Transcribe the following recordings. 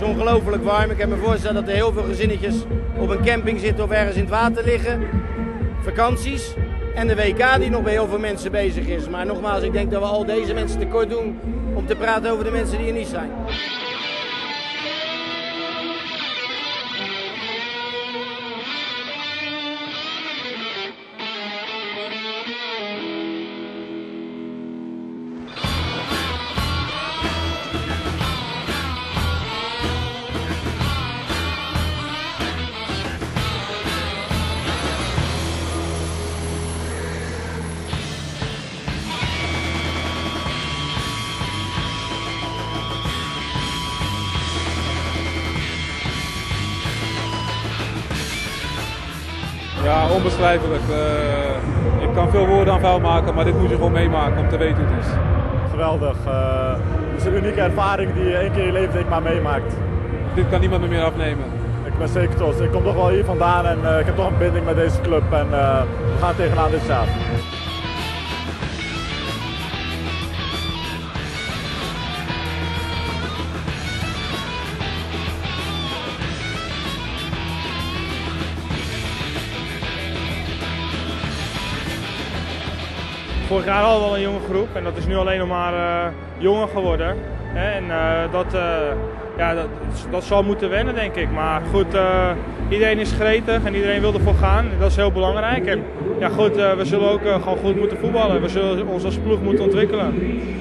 is ongelooflijk warm. Ik heb me voorgesteld dat er heel veel gezinnetjes op een camping zitten of ergens in het water liggen. Vakanties. En de WK die nog bij heel veel mensen bezig is. Maar nogmaals, ik denk dat we al deze mensen tekort doen om te praten over de mensen die er niet zijn. Ja, onbeschrijfelijk. Ik kan veel woorden aan vuil maken, maar dit moet je gewoon meemaken om te weten hoe het is. Geweldig. Het is een unieke ervaring die je één keer in je leven maar meemaakt. Dit kan niemand meer afnemen. Ik ben zeker trots. Ik kom toch wel hier vandaan en ik heb toch een binding met deze club. En we gaan tegenaan dit jaar. Vorig jaar al wel een jonge groep en dat is nu alleen nog maar jonger geworden. Hè? En dat zal moeten wennen, denk ik. Maar goed, iedereen is gretig en iedereen wil ervoor gaan. Dat is heel belangrijk. En ja, goed, we zullen ook gewoon goed moeten voetballen. We zullen ons als ploeg moeten ontwikkelen.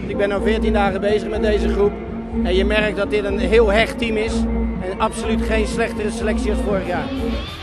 Ik ben nu 14 dagen bezig met deze groep. En je merkt dat dit een heel hecht team is. En absoluut geen slechtere selectie als vorig jaar.